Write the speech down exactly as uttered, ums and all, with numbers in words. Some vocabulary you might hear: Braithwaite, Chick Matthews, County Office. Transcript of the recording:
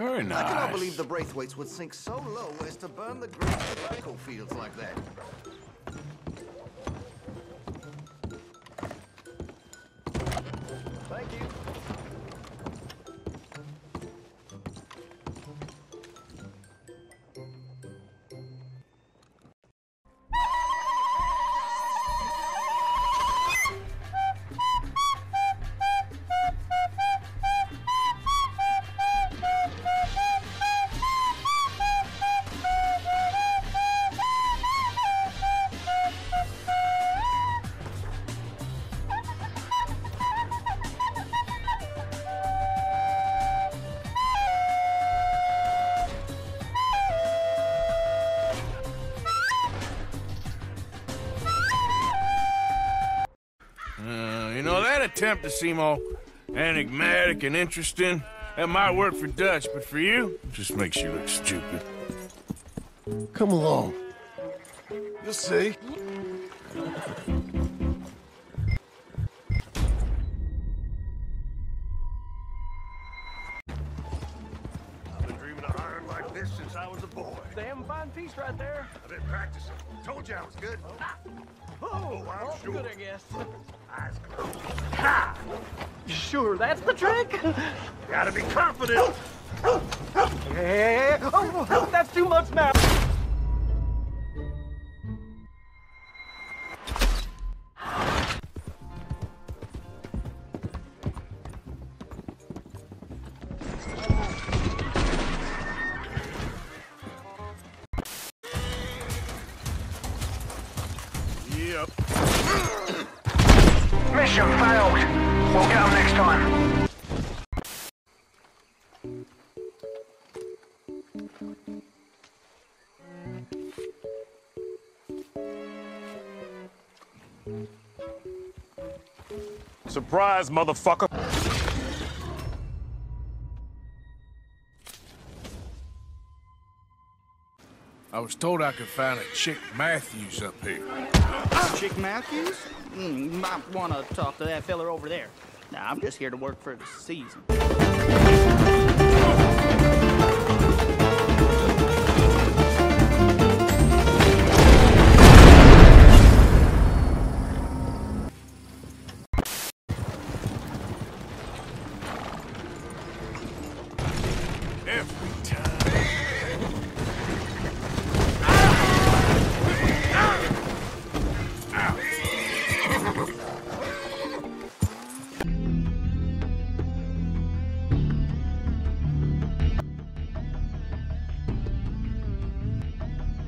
Very nice. I cannot believe the Braithwaites would sink so low as to burn the grass tobacco fields like that. Thank you. Attempt to seem all enigmatic and interesting. That might work for Dutch, but for you, it just makes you look stupid. Come along. You'll see. I've been dreaming of iron like this since I was a boy. Damn fine piece right there. I've been practicing. Told you I was good. Oh, ah. oh I'm well, sure. Good, I guess. Eyes closed. Ha! Sure, that's the trick. Gotta be confident. Yeah. Oh, that's too much now. Mission failed. We'll get them next time. Surprise, motherfucker. I was told I could find a Chick Matthews up here. Chick Matthews? Mm, might want to talk to that fella over there. Nah, I'm just here to work for the season.